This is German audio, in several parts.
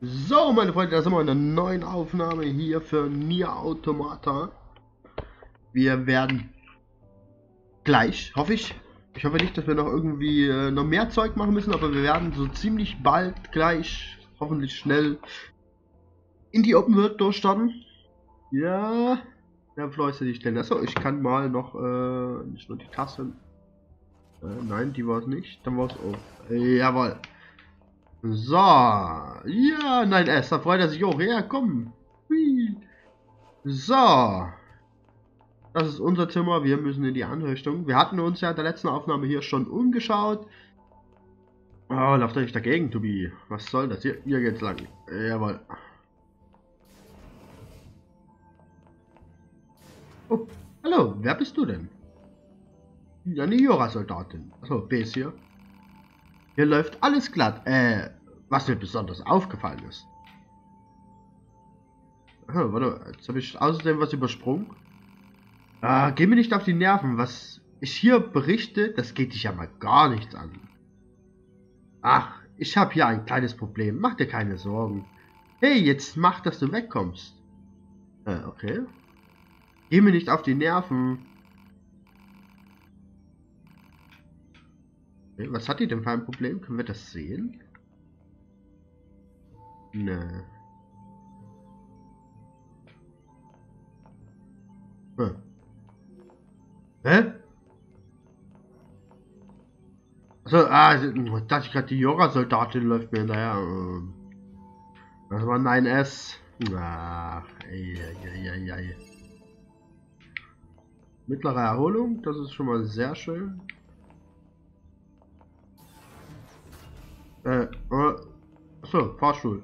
So, meine Freunde, da sind wir in einer neuen Aufnahme hier für NieR Automata. Wir werden gleich, hoffe ich. Ich hoffe nicht, dass wir noch irgendwie noch mehr Zeug machen müssen, aber wir werden so ziemlich bald gleich, hoffentlich schnell, in die Open World durchstarten. Ja, der Flow ist ja nicht denn. Achso, ich kann mal noch, nicht nur die Taste. Nein, die war es nicht. Dann war es auch. Jawohl. So, ja, 9S, da freut er sich auch. Ja, komm. So, das ist unser Zimmer. Wir müssen in die andere Richtung. Wir hatten uns ja in der letzten Aufnahme hier schon umgeschaut. Oh, lauft euch dagegen, 2B. Was soll das? Hier geht's lang. Jawohl. Oh, hallo, wer bist du denn? Ja, eine YoRHa-Soldatin. Achso, B ist hier. Hier läuft alles glatt. Was mir besonders aufgefallen ist. Achso, warte, jetzt habe ich außerdem was übersprungen. Geh mir nicht auf die Nerven. Was ich hier berichte, das geht dich ja mal gar nichts an. Ach, ich habe hier ein kleines Problem. Mach dir keine Sorgen. Hey, jetzt mach, dass du wegkommst. Okay. Geh mir nicht auf die Nerven. Was hat die denn für ein Problem? Können wir das sehen? Ne. Hä? Achso, ich dachte gerade, die YoRHa-Soldatin läuft mir hinterher. Das war 9S. Ach, ey. Mittlere Erholung, das ist schon mal sehr schön. Achso, Fahrstuhl.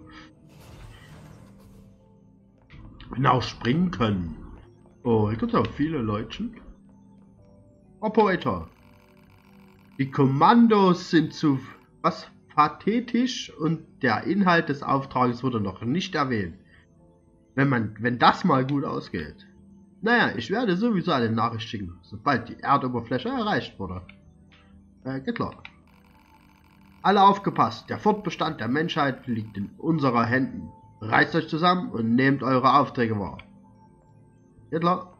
Und auch springen können. Oh, hier gibt es auch viele Leutchen. Operator. Die Kommandos sind zu was pathetisch und der Inhalt des Auftrages wurde noch nicht erwähnt. Wenn das mal gut ausgeht. Naja, ich werde sowieso eine Nachricht schicken, sobald die Erdoberfläche erreicht wurde. Geht klar. Alle aufgepasst, der Fortbestand der Menschheit liegt in unserer Händen. Reißt euch zusammen und nehmt eure Aufträge wahr. Geht klar.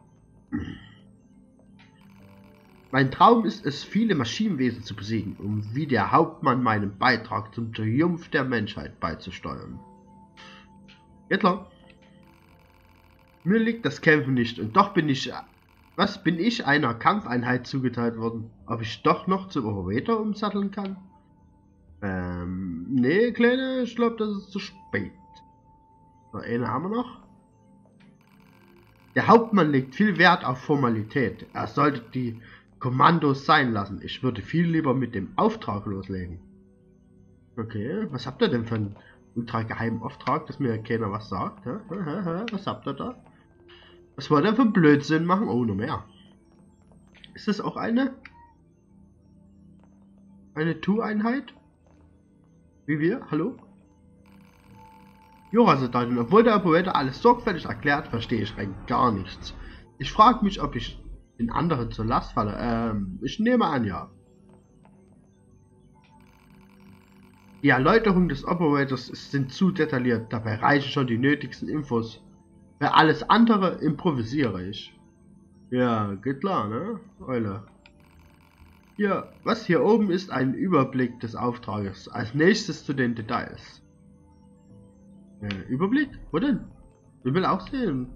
Mein Traum ist es, viele Maschinenwesen zu besiegen, um wie der Hauptmann meinen Beitrag zum Triumph der Menschheit beizusteuern. Geht klar. Mir liegt das Kämpfen nicht und doch bin ich einer Kampfeinheit zugeteilt worden. Ob ich doch noch zum Operator umsatteln kann? Nee, Kleine, ich glaube, das ist zu spät. So, eine haben wir noch. Der Hauptmann legt viel Wert auf Formalität. Er sollte die Kommandos sein lassen. Ich würde viel lieber mit dem Auftrag loslegen. Okay, was habt ihr denn für einen ultra geheimen Auftrag, dass mir keiner was sagt? Was habt ihr da? Was wollt ihr für Blödsinn machen? Oh, noch mehr. Ist das auch eine Tu-Einheit? Wie wir? Hallo? YoRHa-Soldatin, obwohl der Operator alles sorgfältig erklärt, verstehe ich rein gar nichts. Ich frage mich, ob ich den anderen zur Last falle. Ich nehme an, ja. Die Erläuterungen des Operators sind zu detailliert, dabei reichen schon die nötigsten Infos. Für alles andere improvisiere ich. Ja, geht klar, ne? Eule. Ja, was hier oben ist ein Überblick des Auftrages. Als nächstes zu den Details. Überblick? Wo denn? Ich will auch sehen.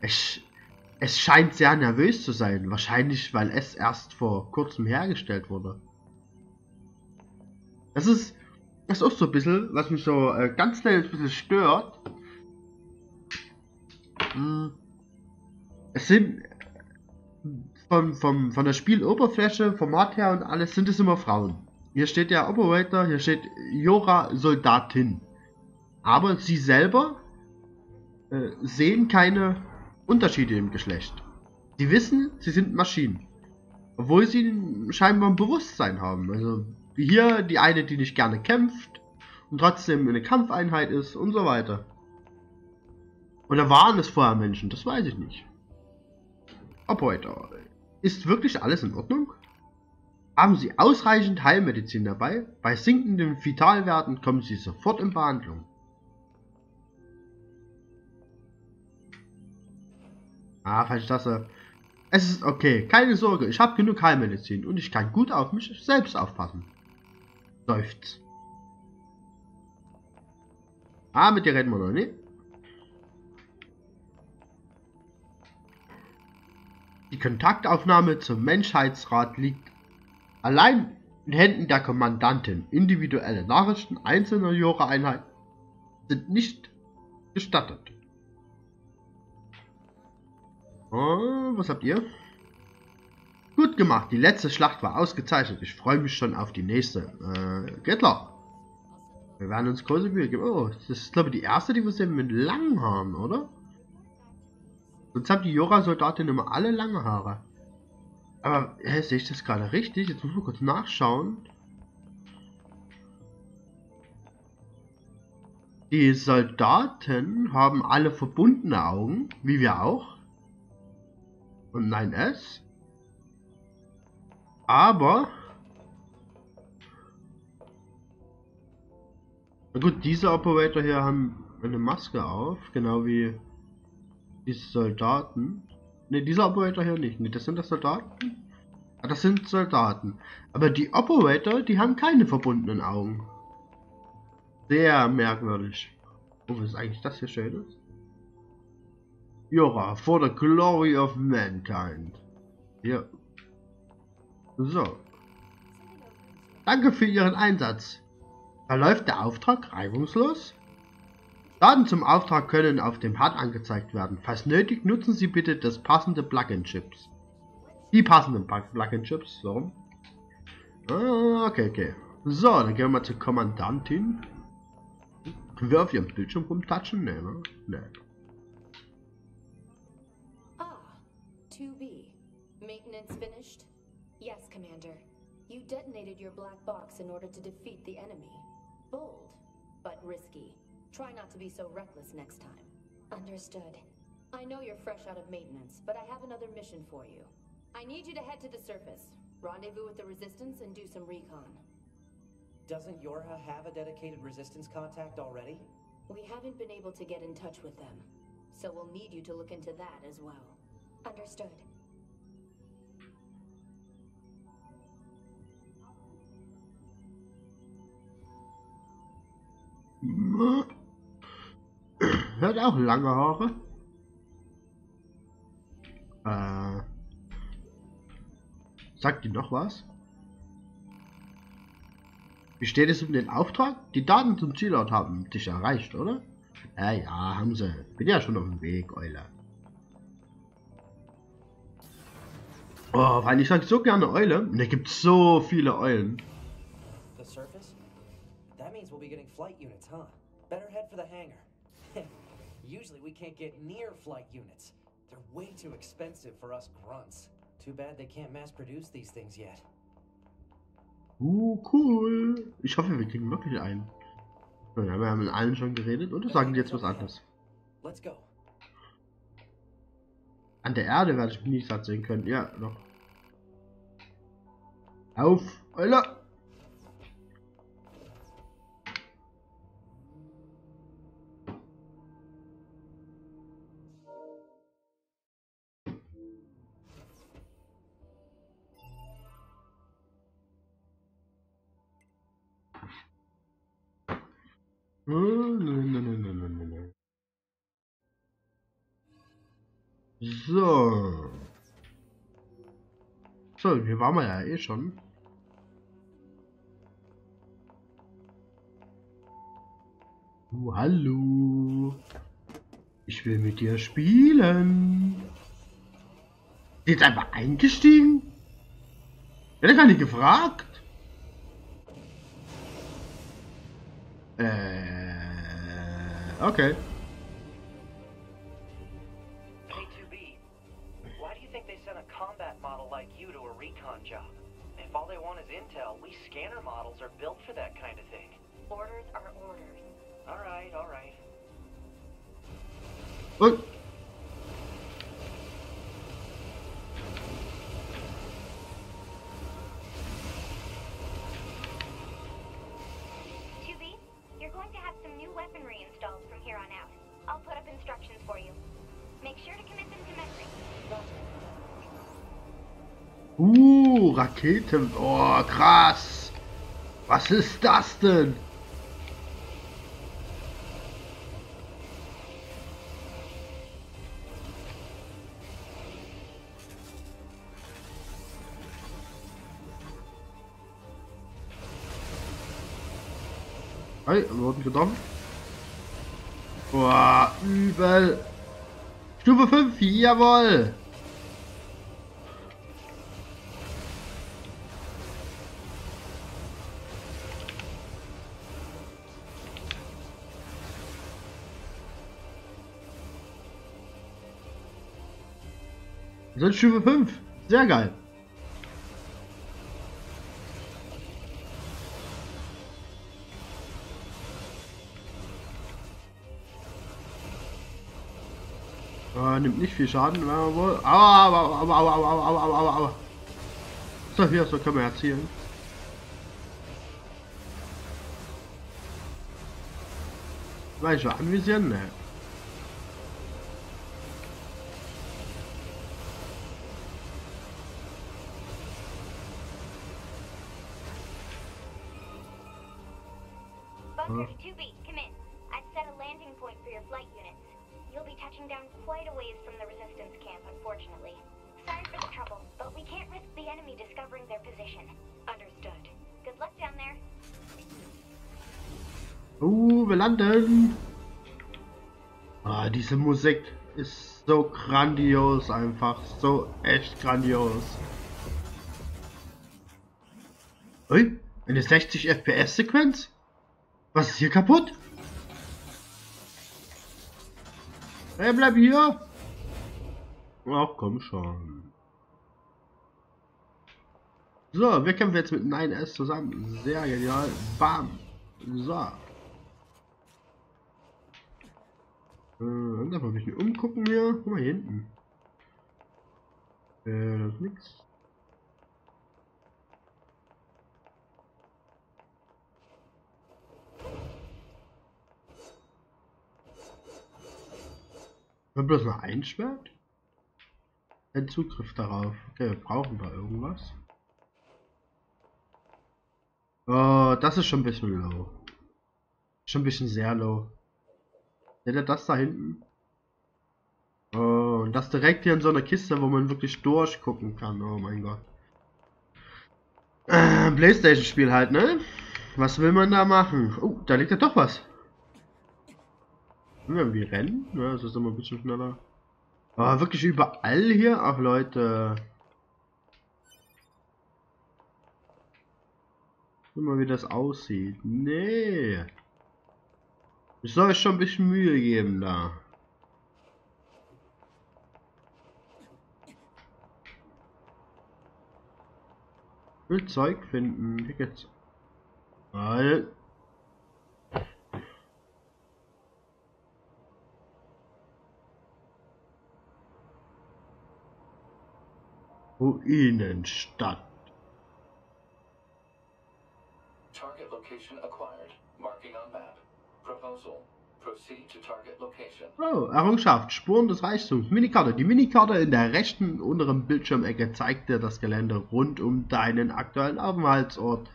Es scheint sehr nervös zu sein, wahrscheinlich weil es erst vor kurzem hergestellt wurde. Das ist so ein bisschen, was mich so ganz kleines bisschen stört. Es sind von der Spieloberfläche, Format her und alles, sind es immer Frauen. Hier steht der Operator, hier steht YoRHa-Soldatin. Aber sie selber sehen keine Unterschiede im Geschlecht. Sie wissen, sie sind Maschinen. Obwohl sie scheinbar ein Bewusstsein haben. Also wie hier die eine, die nicht gerne kämpft und trotzdem eine Kampfeinheit ist und so weiter. Oder waren es vorher Menschen? Das weiß ich nicht. Operator, ist wirklich alles in Ordnung? Haben Sie ausreichend Heilmedizin dabei? Bei sinkenden Vitalwerten kommen Sie sofort in Behandlung. Ah, falsche Taste. Es ist okay, keine Sorge, ich habe genug Heilmedizin und ich kann gut auf mich selbst aufpassen. Seufzt. Ah, mit dir reden wir noch nicht. Die Kontaktaufnahme zum Menschheitsrat liegt allein in Händen der Kommandantin. Individuelle Nachrichten einzelner YoRHa-Einheiten sind nicht gestattet. Oh, was habt ihr? Gut gemacht, die letzte Schlacht war ausgezeichnet. Ich freue mich schon auf die nächste. Geht klar. Wir werden uns große Mühe geben. Oh, das ist glaube ich die erste, die wir sehen mit langen Haaren, oder? Sonst haben die YoRHa-Soldaten immer alle lange Haare. Aber sehe ich das gerade richtig? Jetzt muss man kurz nachschauen. Die Soldaten haben alle verbundene Augen, wie wir auch. Und 9S. Aber... Na gut, diese Operator hier haben eine Maske auf, genau wie die Soldaten. Ne, dieser Operator hier nicht. Ne, das sind das Soldaten. Ah, das sind Soldaten. Aber die Operator, die haben keine verbundenen Augen. Sehr merkwürdig. Oh, was ist eigentlich das hier Schönes? YoRHa, for the glory of mankind. Ja. So. Danke für Ihren Einsatz. Verläuft der Auftrag reibungslos? Daten zum Auftrag können auf dem HUD angezeigt werden. Falls nötig, nutzen Sie bitte das passende Plugin-Chips. Die passenden Plugin-Chips, so. Okay, okay. So, dann gehen wir mal zur Kommandantin. Können wir auf ihrem Bildschirm rumtatschen? Nee, ne? Nee. Ah, 2B. Maintenance finished? Yes, Commander. You detonated your black box in order to defeat the enemy. Bold, but risky. Try not to be so reckless next time. Understood. I know you're fresh out of maintenance, but I have another mission for you. I need you to head to the surface, rendezvous with the Resistance, and do some recon. Doesn't YoRHa have a dedicated Resistance contact already? We haven't been able to get in touch with them, so we'll need you to look into that as well. Understood. Hört auch lange Haare. Sagt die noch was? Wie steht es um den Auftrag? Die Daten zum Zielort haben dich erreicht, oder? Ja, haben sie. Bin ja schon auf dem Weg, Eule. Oh, weil ich sag so gerne Eule. Und da gibt's so viele Eulen. That means we'll be getting flight units, huh? Better head for the hangar. Usually we can't get near flight units. They're way too expensive for us grunts. Too bad they can't mass produce these things yet. Oh, cool. Ich hoffe, wir kriegen wirklich einen. Ja, wir haben mit allen schon geredet und sagen jetzt was anderes. Let's go. An der Erde werde ich mich nicht satt sehen können. Ja, noch. Auf, Eule! So. So, hier waren wir ja eh schon. Hallo. Ich will mit dir spielen. Jetzt einfach eingestiegen? Hätte ich gar nicht gefragt. Okay. K2B, why do you think they sent a combat model like you to a recon job? If all they want is intel, we scanner models are built for that kind of thing. Orders are orders. All right, all right. Look. Raketen. Oh, krass. Was ist das denn? Hey, wurden genommen. Boah, übel. Stufe 5, jawohl. Das ist Stufe 5. Sehr geil. Nimmt nicht viel Schaden, aber wohl. Aber. So, hier, so können wir erzielen. Weiß ich, anvisieren? Ne. Bunkers 2B, come in. I've set a landing point for your flight units. You'll be touching down quite a ways from the resistance camp, unfortunately. Sorry for the trouble, but we can't risk the enemy discovering their position. Understood. Good luck down there. Wir landen. Ah, diese Musik ist so grandios einfach. So echt grandios. Ui, eine 60 FPS Sequenz? Was ist hier kaputt? Hey, bleib hier! Ach komm schon. So, wir kämpfen jetzt mit 9S zusammen. Sehr genial. Bam! So. Darf man ein bisschen umgucken hier? Guck mal hier hinten. Das ist nix. Wenn bloß noch ein Schwert? Ein Zugriff darauf. Okay, wir brauchen da irgendwas. Oh, das ist schon ein bisschen low. Schon ein bisschen sehr low. Seht ihr das da hinten? Oh, und das direkt hier in so einer Kiste, wo man wirklich durchgucken kann. Oh mein Gott. Playstation-Spiel halt, ne? Was will man da machen? Oh, da liegt ja doch was. Wenn wir rennen, ja, das ist immer ein bisschen schneller. Aber wirklich überall hier, ach Leute. Guck mal, wie das aussieht. Nee. Ich soll euch schon ein bisschen Mühe geben da. Ich will Zeug finden. Hier geht's. Weil. Ruinenstadt. Target location acquired. Marking on map. Proposal. Proceed to target location. Oh, Errungenschaft. Spuren des Reichtums. Minikarte. Die Minikarte in der rechten unteren Bildschirmecke zeigt dir das Gelände rund um deinen aktuellen Aufenthaltsort.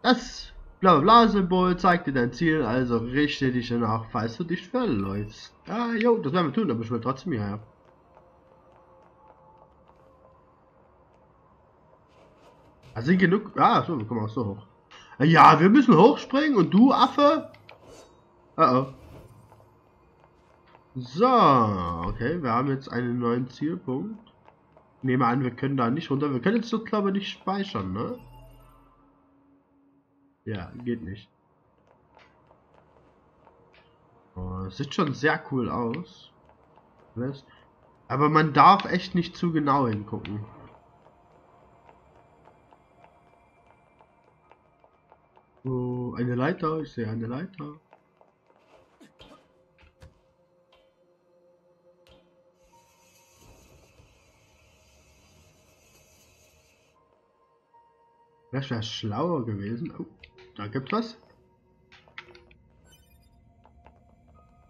Das bla bla Symbol zeigt dir dein Ziel, also richte dich danach, falls du dich verläufst. Ah, jo, das werden wir tun, aber ich will trotzdem hierher. Also sind genug. Ah, so, wir kommen auch so hoch. Ja, wir müssen hochspringen und du, Affe. Oh. So, okay, wir haben jetzt einen neuen Zielpunkt. Ich nehme an, wir können da nicht runter. Wir können jetzt doch, glaube ich, nicht speichern, ne? Ja, geht nicht. Oh, sieht schon sehr cool aus. Aber man darf echt nicht zu genau hingucken. Oh, eine Leiter, ich sehe eine Leiter. Das wäre schlauer gewesen. Oh, da gibt's was.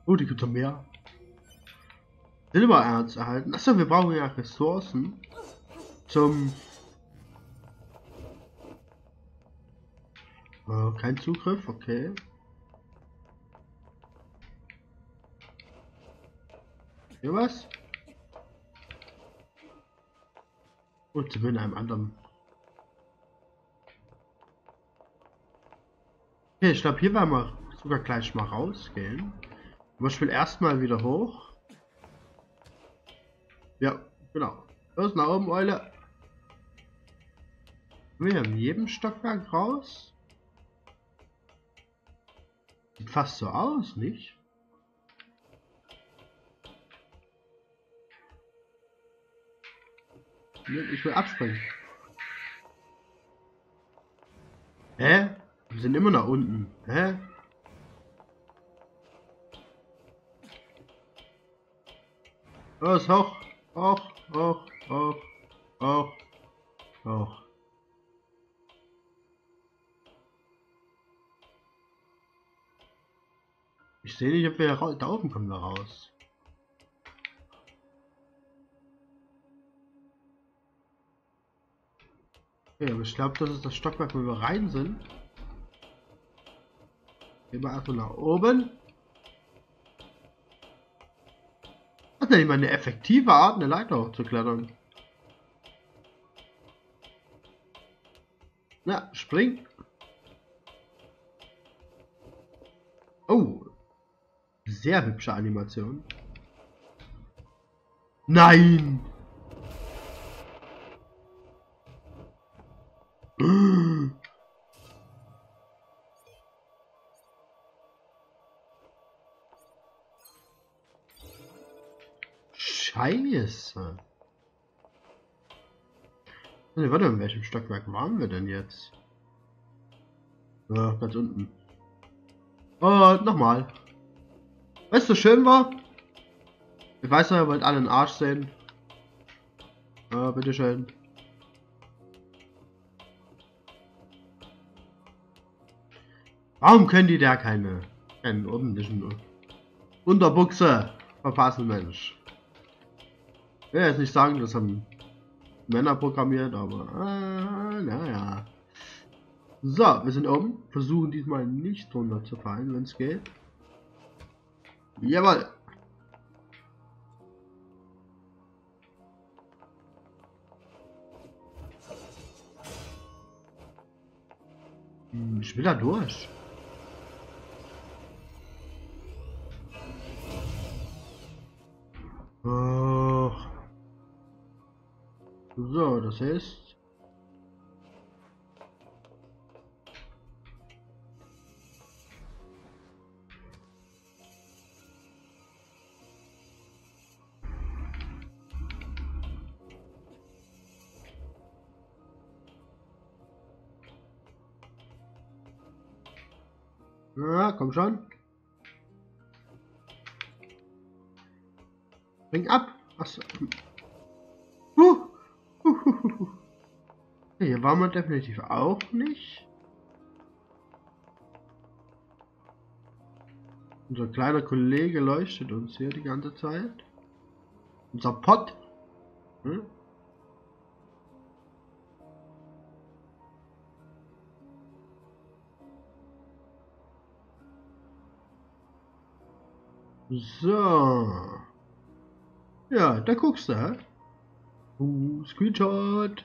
Oh, die gibt's noch mehr. Silbererz erhalten. Achso, wir brauchen ja Ressourcen zum... kein Zugriff, okay. Hier was? Und sie bin einem anderen. Okay, ich glaube hier werden wir sogar gleich mal rausgehen. Aber ich will erstmal wieder hoch. Ja, genau. Los nach oben, Eule. Wir haben jeden Stockwerk raus. Sieht fast so aus, nicht? Ich will abspringen. Hä? Wir sind immer nach unten. Hä? Los, hoch, hoch, hoch, hoch, hoch, hoch. Ich sehe nicht, ob wir da oben kommen da raus. Okay, aber ich glaube, das ist das Stockwerk, wo wir rein sind. Gehen wir erstmal nach oben. Hat nämlich mal eine effektive Art, eine Leiter hochzuklettern. Na, spring. Oh. Sehr hübsche Animation. Nein! Scheiße. Also, warte, in welchem Stockwerk waren wir denn jetzt? Ja, ganz unten. Und nochmal. Weißt du, schön war? Ich weiß noch, ihr wollt alle einen Arsch sehen. Ja, bitteschön. Warum können die da keinen ordentlichen Unterbuchse verpassen, Mensch? Ich will jetzt nicht sagen, das haben Männer programmiert, aber naja. So, wir sind oben. Versuchen diesmal nicht runter zu fallen, wenn es geht. Jawohl. Ich will da durch. Ach. So, das heißt... Na, komm schon. Bring ab. Achso. Hier waren wir definitiv auch nicht. Unser kleiner Kollege leuchtet uns hier die ganze Zeit. Unser Pott. Hm? So. Ja, da guckst du, hä? Screenshot.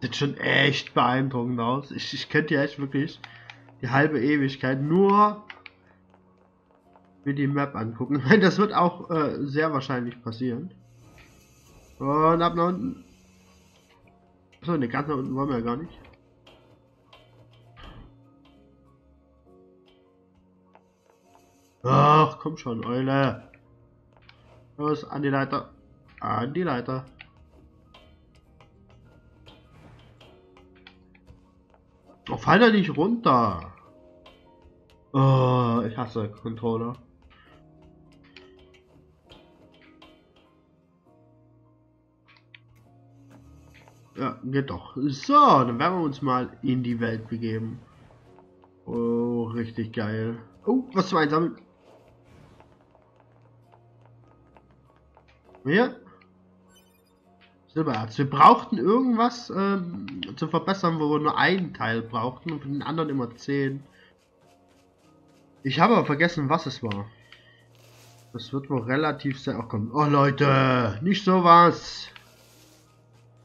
Sieht schon echt beeindruckend aus. Ich könnte ja echt wirklich die halbe Ewigkeit nur mir die Map angucken. Das wird auch sehr wahrscheinlich passieren. Und ab nach unten. Achso, ne, ganz nach unten wollen wir ja gar nicht. Ach, komm schon, Eule. Los, an die Leiter. An die Leiter. Oh, fall da nicht runter. Oh, ich hasse Controller. Ja, geht doch. So, dann werden wir uns mal in die Welt begeben. Oh, Richtig geil. Oh, was war jetzt am... Hier. Silbererz. Wir brauchten irgendwas zu verbessern, wo wir nur einen Teil brauchten und für den anderen immer 10. Ich habe aber vergessen, was es war. Das wird wohl relativ sehr auch kommen. Oh Leute, nicht sowas.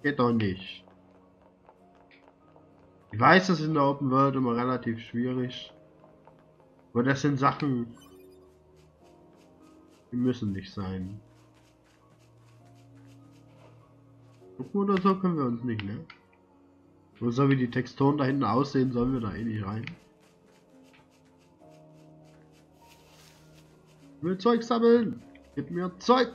Geht doch nicht. Ich weiß, das ist in der Open World immer relativ schwierig. Aber das sind Sachen, die müssen nicht sein. Gucken oder so können wir uns nicht, ne? Und so wie die Texturen da hinten aussehen, sollen wir da eh nicht rein. Ich will Zeug sammeln! Gib mir Zeug!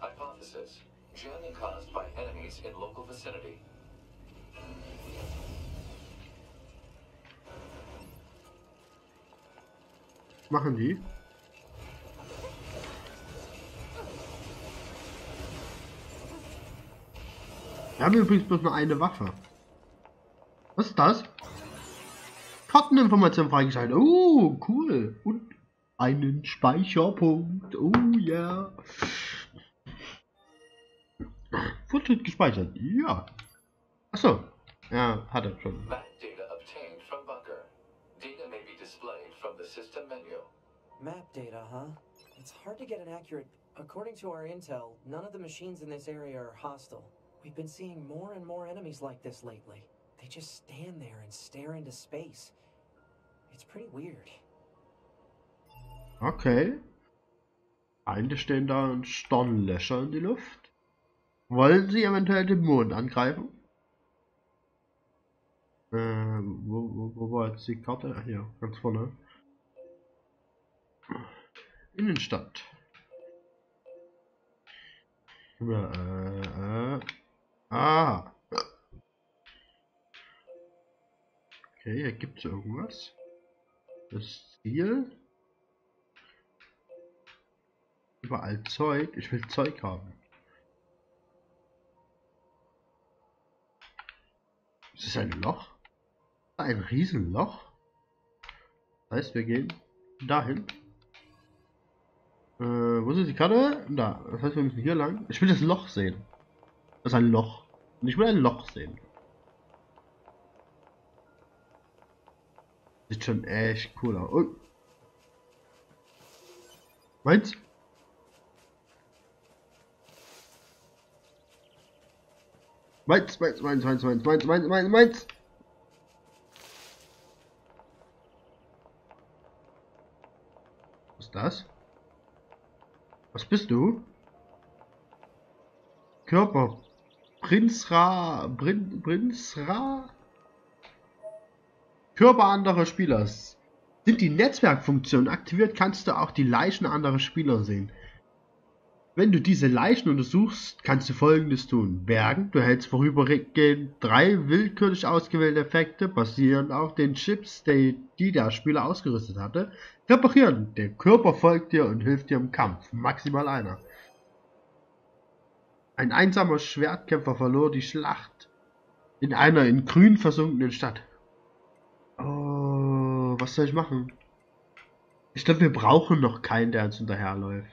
Hypothesis. Jamming caused by enemies in local vicinity. Was machen die? Wir haben übrigens bloß nur eine Waffe. Was ist das? Karteninformation freigeschaltet. Oh, cool. Und einen Speicherpunkt. Oh ja. Yeah. Fortschritt gespeichert. Ja. Achso. Ja, hat er schon. Map data, huh? It's hard to get an accurate. According to our intel, none of the machines in this area are hostile. We've been seeing more and more enemies like this lately. They just stand there and stare into space. It's pretty weird. Okay. Einige stehen da und starren Löcher in die Luft. Wollen sie eventuell den Mond angreifen? Wo war jetzt die Karte? Ach ja, ganz vorne. Innenstadt. Ja, okay, hier gibt es irgendwas. Das Ziel. Überall Zeug. Ich will Zeug haben. Ist das ein Loch? Ein Riesenloch? Das heißt, wir gehen dahin. Wo sind die Karte? Da. Das heißt, wir müssen hier lang. Ich will das Loch sehen. Das ist ein Loch. Und ich will ein Loch sehen. Sieht schon echt cool aus. Oh. Meins? Meins. Was ist das? Was bist du? Körper. Prinz Ra. Körper anderer Spieler. Sind die Netzwerkfunktionen aktiviert, kannst du auch die Leichen anderer Spieler sehen. Wenn du diese Leichen untersuchst, kannst du Folgendes tun. Bergen, du hältst vorübergehend 3 willkürlich ausgewählte Effekte, basierend auf den Chips, die der Spieler ausgerüstet hatte. Reparieren, der Körper folgt dir und hilft dir im Kampf. Maximal einer. Ein einsamer Schwertkämpfer verlor die Schlacht in einer in Grün versunkenen Stadt. Oh, was soll ich machen? Ich glaube, wir brauchen noch keinen, der uns hinterherläuft.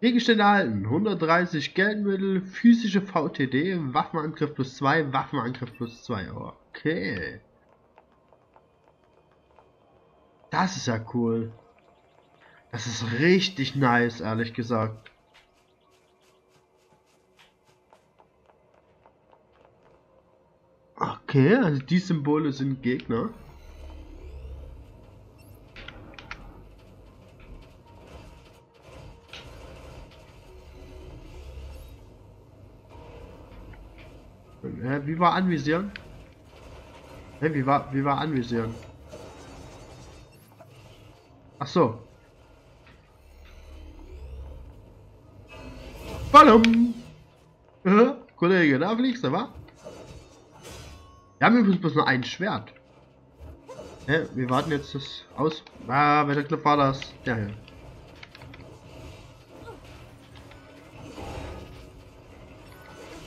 Gegenstände erhalten. 130 Geldmittel, physische VTD, Waffenangriff plus 2, Waffenangriff plus 2. Okay. Das ist ja cool. Das ist richtig nice, ehrlich gesagt. Okay, also die Symbole sind Gegner. Wie war anvisieren? Hey, wie war anvisieren? Ach so. Ballum! Kollege, da fliegst du, wa? Wir haben übrigens bloß nur ein Schwert. Hey, wir warten jetzt das aus. Ah, welcher Knopf war das? Der hier.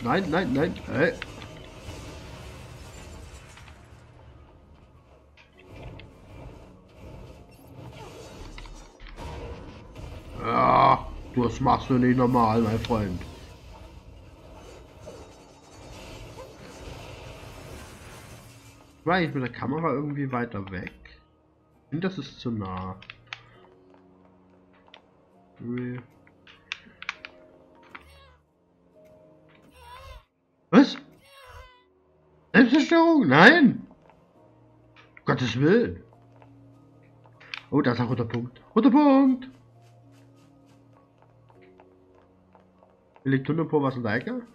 Nein, nein, nein. Hey. Ja, das machst du nicht normal, mein Freund. War ich mit der Kamera irgendwie weiter weg? Und das ist zu nah. Was? Selbstzerstörung? Nein! Um Gottes Willen! Oh, da ist ein roter Punkt. Roter Punkt! Hier liegt Hundepo was in der Ecke?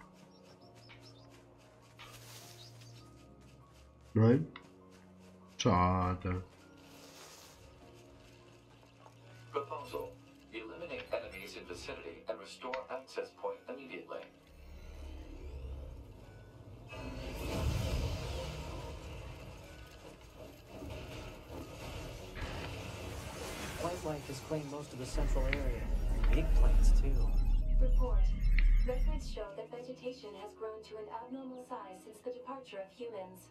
Nein. Schade. Proposal. Eliminate enemies in vicinity and restore access point immediately. White has claimed most of the central area. Big plants too. Report. Records show that vegetation has grown to an abnormal size since the departure of humans.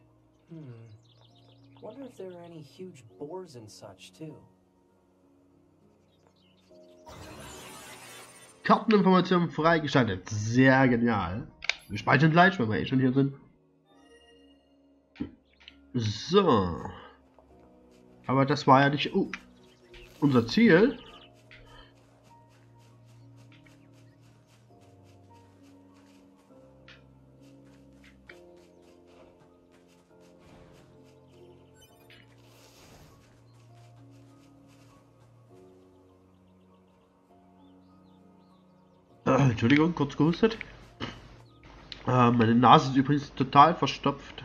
Wonder if there are any huge boars and such too. Karteninformationen freigeschaltet. Sehr genial. Wir speichern gleich, weil wir eh schon hier sind. So. Aber das war ja nicht unser Ziel. Entschuldigung, kurz gehustet. Meine Nase ist übrigens total verstopft.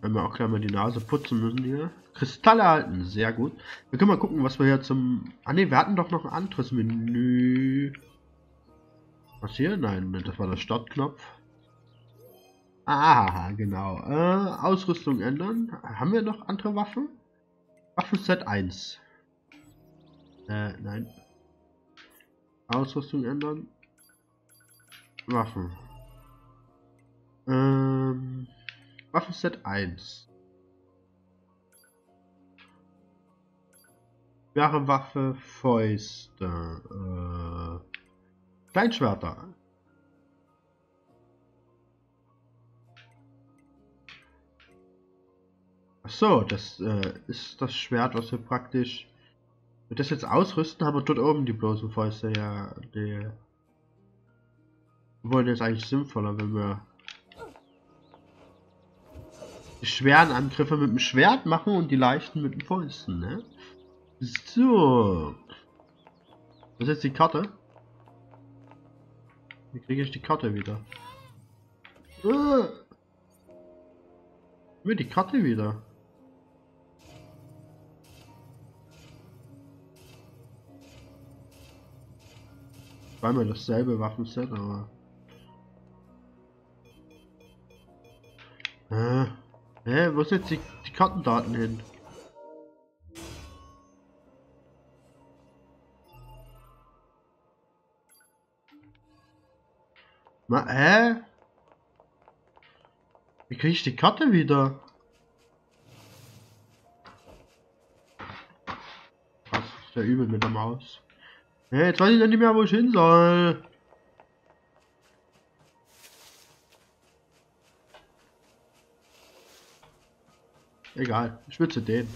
Wenn wir auch gleich mal die Nase putzen müssen hier. Kristalle erhalten, sehr gut. Wir können mal gucken, was wir hier zum... Ah ne, wir hatten doch noch ein anderes Menü. Was hier? Nein, das war der Startknopf. Ah, genau. Ausrüstung ändern. Haben wir noch andere Waffen? Waffen Set 1. Nein. Ausrüstung ändern. Waffen. Waffenset 1. Schwere Waffe, Fäuste. Kleinschwerter. Achso, das ist das Schwert, was wir praktisch... Wenn wir das jetzt ausrüsten, haben wir dort oben die bloßen Fäuste. Ja, die wollen jetzt eigentlich sinnvoller, wenn wir die schweren Angriffe mit dem Schwert machen und die leichten mit den Fäusten, ne? So. Was ist jetzt die Karte? Wie kriege ich die Karte wieder? Mir die Karte wieder. Zweimal dasselbe Waffenset, aber... Wo sind jetzt die Kartendaten hin? Wie kriege ich die Karte wieder? Das ist ja übel mit der Maus. Jetzt weiß ich dann nicht mehr, wo ich hin soll. Egal, ich will zu dem.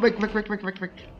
Weg, weg, weg, weg, weg, weg.